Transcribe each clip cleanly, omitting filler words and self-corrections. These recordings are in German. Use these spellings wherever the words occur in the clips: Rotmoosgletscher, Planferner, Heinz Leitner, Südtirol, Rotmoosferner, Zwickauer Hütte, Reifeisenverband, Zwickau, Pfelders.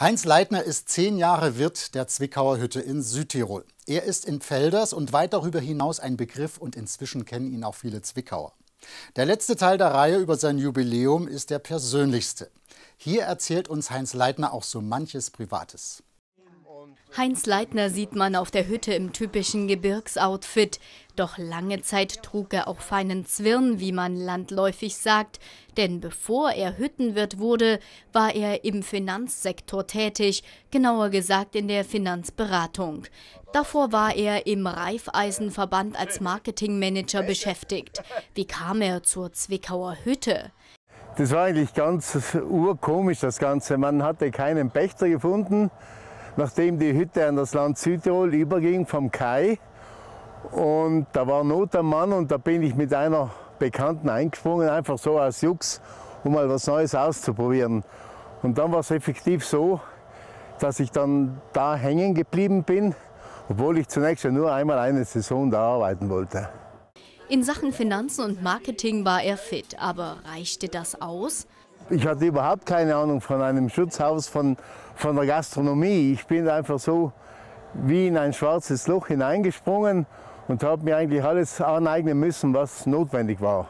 Heinz Leitner ist 10 Jahre Wirt der Zwickauer Hütte in Südtirol. Er ist in Pfelders und weit darüber hinaus ein Begriff und inzwischen kennen ihn auch viele Zwickauer. Der letzte Teil der Reihe über sein Jubiläum ist der persönlichste. Hier erzählt uns Heinz Leitner auch so manches Privates. Heinz Leitner sieht man auf der Hütte im typischen Gebirgsoutfit. Doch lange Zeit trug er auch feinen Zwirn, wie man landläufig sagt. Denn bevor er Hüttenwirt wurde, war er im Finanzsektor tätig, genauer gesagt in der Finanzberatung. Davor war er im Reifeisenverband als Marketingmanager beschäftigt. Wie kam er zur Zwickauer Hütte? Das war eigentlich ganz urkomisch, das Ganze. Man hatte keinen Pächter gefunden. Nachdem die Hütte an das Land Südtirol überging vom Kai, und da war Not am Mann und da bin ich mit einer Bekannten eingesprungen, einfach so aus Jux, um mal was Neues auszuprobieren. Und dann war es effektiv so, dass ich dann da hängen geblieben bin, obwohl ich zunächst ja nur einmal eine Saison da arbeiten wollte. In Sachen Finanzen und Marketing war er fit, aber reichte das aus? Ich hatte überhaupt keine Ahnung von einem Schutzhaus, von der Gastronomie. Ich bin einfach so wie in ein schwarzes Loch hineingesprungen und habe mir eigentlich alles aneignen müssen, was notwendig war.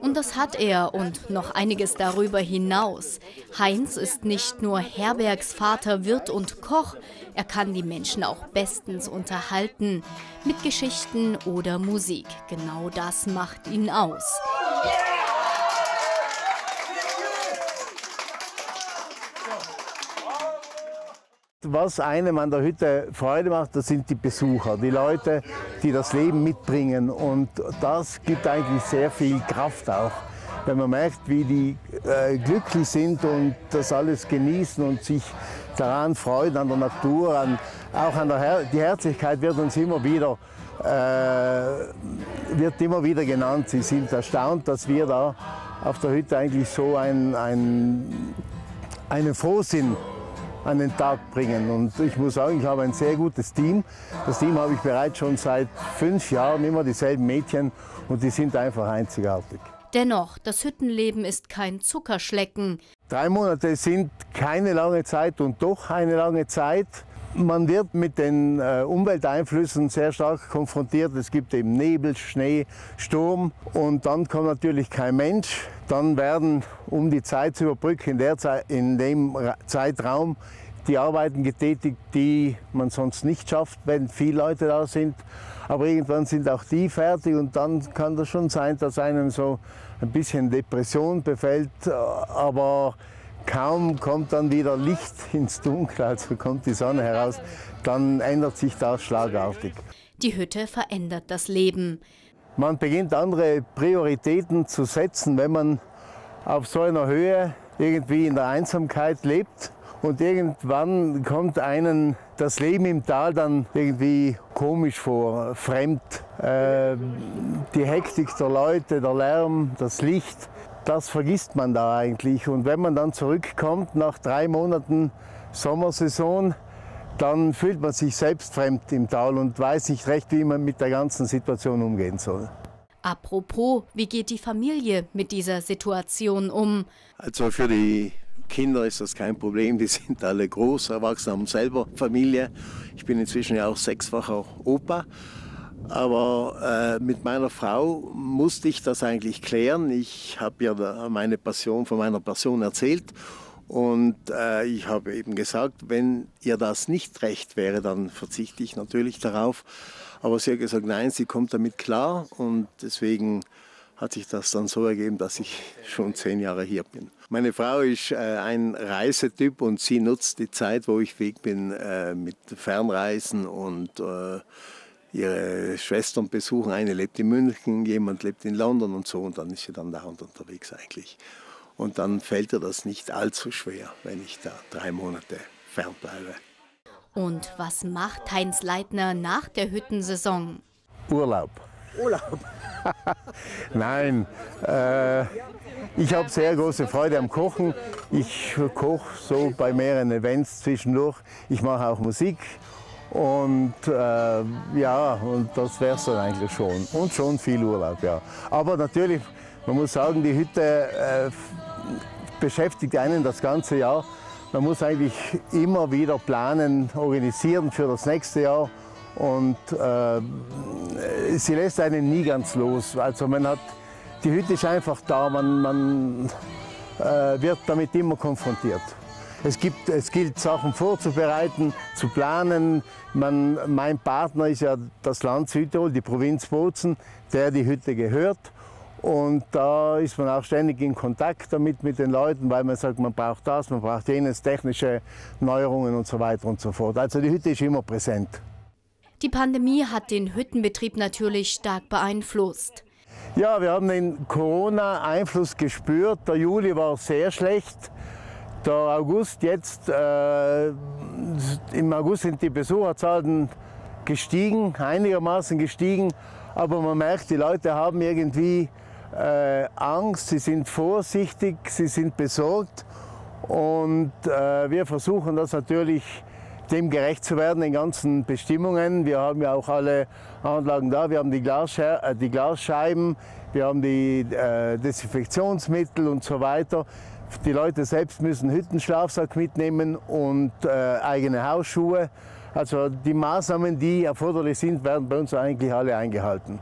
Und das hat er und noch einiges darüber hinaus. Heinz ist nicht nur Herbergsvater, Wirt und Koch. Er kann die Menschen auch bestens unterhalten. Mit Geschichten oder Musik. Genau das macht ihn aus. Was einem an der Hütte Freude macht, das sind die Besucher, die Leute, die das Leben mitbringen. Und das gibt eigentlich sehr viel Kraft auch, wenn man merkt, wie die glücklich sind und das alles genießen und sich daran freuen, an der Natur, auch an die Herzlichkeit wird uns immer wieder genannt. Sie sind erstaunt, dass wir da auf der Hütte eigentlich so einen Frohsinn an den Tag bringen. Und ich muss sagen, ich habe ein sehr gutes Team. Das Team habe ich bereits schon seit 5 Jahren, immer dieselben Mädchen und die sind einfach einzigartig. Dennoch, das Hüttenleben ist kein Zuckerschlecken. 3 Monate sind keine lange Zeit und doch eine lange Zeit. Man wird mit den Umwelteinflüssen sehr stark konfrontiert. Es gibt eben Nebel, Schnee, Sturm und dann kommt natürlich kein Mensch. Dann werden, um die Zeit zu überbrücken, in dem Zeitraum die Arbeiten getätigt, die man sonst nicht schafft, wenn viele Leute da sind. Aber irgendwann sind auch die fertig und dann kann das schon sein, dass einem so ein bisschen Depression befällt. Aber kaum kommt dann wieder Licht ins Dunkel, also kommt die Sonne heraus, dann ändert sich das schlagartig. Die Hütte verändert das Leben. Man beginnt andere Prioritäten zu setzen, wenn man auf so einer Höhe irgendwie in der Einsamkeit lebt. Und irgendwann kommt einem das Leben im Tal dann irgendwie komisch vor, fremd. Die Hektik der Leute, der Lärm, das Licht. Das vergisst man da eigentlich. Und wenn man dann zurückkommt nach 3 Monaten Sommersaison, dann fühlt man sich selbst fremd im Tal und weiß nicht recht, wie man mit der ganzen Situation umgehen soll. Apropos, wie geht die Familie mit dieser Situation um? Also für die Kinder ist das kein Problem, die sind alle groß, erwachsen, haben selber Familie. Ich bin inzwischen ja auch 6-facher Opa. Aber mit meiner Frau musste ich das eigentlich klären. Ich habe ja meine Passion von meiner Passion erzählt und ich habe eben gesagt, wenn ihr das nicht recht wäre, dann verzichte ich natürlich darauf. Aber sie hat gesagt, nein, sie kommt damit klar und deswegen hat sich das dann so ergeben, dass ich schon 10 Jahre hier bin. Meine Frau ist ein Reisetyp und sie nutzt die Zeit, wo ich weg bin, mit Fernreisen und ihre Schwestern besuchen, eine lebt in München, jemand lebt in London und so und dann ist sie dann da unterwegs eigentlich. Und dann fällt ihr das nicht allzu schwer, wenn ich da 3 Monate fernbleibe. Und was macht Heinz Leitner nach der Hüttensaison? Urlaub. Urlaub? Nein, ich habe sehr große Freude am Kochen. Ich koche so bei mehreren Events zwischendurch. Ich mache auch Musik. Und ja, und das wäre es dann eigentlich schon. Und schon viel Urlaub, ja. Aber natürlich, man muss sagen, die Hütte beschäftigt einen das ganze Jahr. Man muss eigentlich immer wieder planen, organisieren für das nächste Jahr. Und sie lässt einen nie ganz los. Also man hat, die Hütte ist einfach da, man wird damit immer konfrontiert. Es gilt, Sachen vorzubereiten, zu planen. Mein Partner ist ja das Land Südtirol, die Provinz Bozen, der die Hütte gehört. Und da ist man auch ständig in Kontakt damit mit den Leuten, weil man sagt, man braucht das, man braucht jenes, technische Neuerungen und so weiter und so fort. Also die Hütte ist immer präsent. Die Pandemie hat den Hüttenbetrieb natürlich stark beeinflusst. Ja, wir haben den Corona-Einfluss gespürt. Der Juli war sehr schlecht. Der August jetzt, im August sind die Besucherzahlen gestiegen, einigermaßen gestiegen. Aber man merkt, die Leute haben irgendwie Angst, sie sind vorsichtig, sie sind besorgt. Und wir versuchen das natürlich dem gerecht zu werden, den ganzen Bestimmungen. Wir haben ja auch alle Anlagen da, wir haben die Glasscheiben, wir haben die Desinfektionsmittel und so weiter. Die Leute selbst müssen Hüttenschlafsack mitnehmen und eigene Hausschuhe. Also die Maßnahmen, die erforderlich sind, werden bei uns eigentlich alle eingehalten.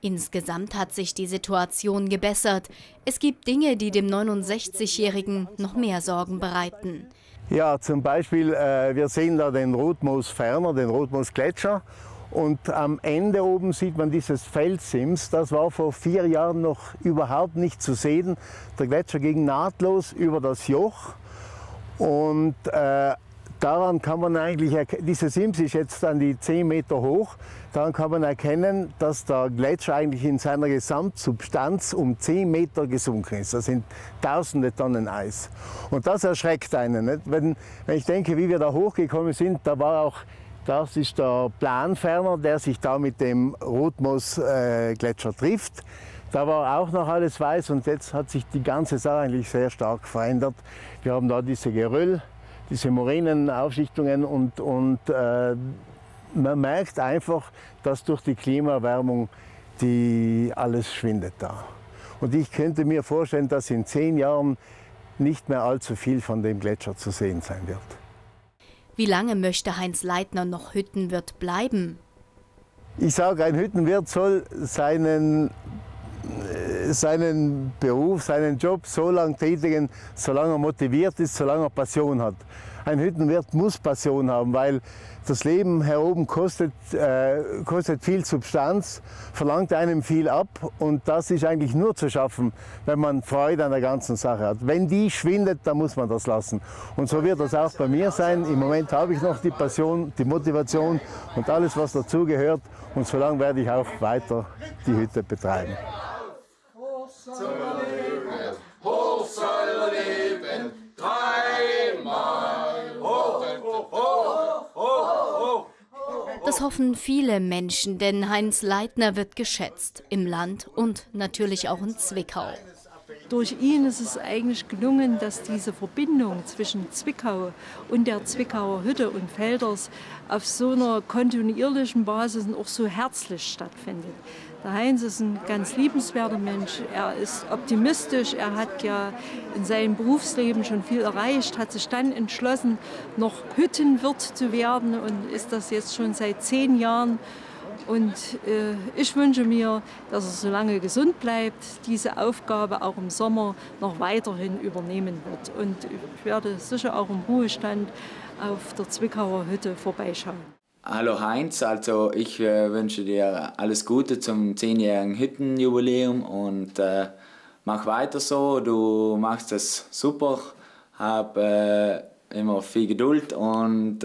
Insgesamt hat sich die Situation gebessert. Es gibt Dinge, die dem 69-Jährigen noch mehr Sorgen bereiten. Ja, zum Beispiel, wir sehen da den Rotmoosferner, den Rotmoosgletscher. Und am Ende oben sieht man dieses Felssims. Das war vor 4 Jahren noch überhaupt nicht zu sehen. Der Gletscher ging nahtlos über das Joch. Und daran kann man eigentlich erkennen, diese Sims ist jetzt an die 10 Meter hoch. Daran kann man erkennen, dass der Gletscher eigentlich in seiner Gesamtsubstanz um 10 Meter gesunken ist. Das sind tausende Tonnen Eis. Und das erschreckt einen. Nicht? Wenn ich denke, wie wir da hochgekommen sind, da war auch, das ist der Planferner, der sich da mit dem Rotmoosgletscher trifft. Da war auch noch alles weiß und jetzt hat sich die ganze Sache eigentlich sehr stark verändert. Wir haben da diese Geröll, diese Moränenaufschichtungen und man merkt einfach, dass durch die Klimaerwärmung alles schwindet da. Und ich könnte mir vorstellen, dass in 10 Jahren nicht mehr allzu viel von dem Gletscher zu sehen sein wird. Wie lange möchte Heinz Leitner noch Hüttenwirt bleiben? Ich sage, ein Hüttenwirt soll seinen Beruf, seinen Job so lange tätigen, solange er motiviert ist, solange er Passion hat. Ein Hüttenwirt muss Passion haben, weil das Leben hier oben kostet viel Substanz, verlangt einem viel ab und das ist eigentlich nur zu schaffen, wenn man Freude an der ganzen Sache hat. Wenn die schwindet, dann muss man das lassen. Und so wird das auch bei mir sein. Im Moment habe ich noch die Passion, die Motivation und alles, was dazugehört. Und solange werde ich auch weiter die Hütte betreiben. Hoch soll er leben, dreimal hoch, hoch, hoch, hoch, hoch. Das hoffen viele Menschen, denn Heinz Leitner wird geschätzt, im Land und natürlich auch in Zwickau. Durch ihn ist es eigentlich gelungen, dass diese Verbindung zwischen Zwickau und der Zwickauer Hütte und Pfelders auf so einer kontinuierlichen Basis und auch so herzlich stattfindet. Der Heinz ist ein ganz liebenswerter Mensch, er ist optimistisch, er hat ja in seinem Berufsleben schon viel erreicht, hat sich dann entschlossen, noch Hüttenwirt zu werden und ist das jetzt schon seit 10 Jahren. Und ich wünsche mir, dass er so lange gesund bleibt, diese Aufgabe auch im Sommer noch weiterhin übernehmen wird. Und ich werde sicher auch im Ruhestand auf der Zwickauer Hütte vorbeischauen. Hallo Heinz, also ich wünsche dir alles Gute zum 10-jährigen Hüttenjubiläum und mach weiter so, du machst es super, hab immer viel Geduld und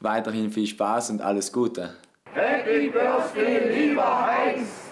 weiterhin viel Spaß und alles Gute. Happy Birthday, lieber Heinz!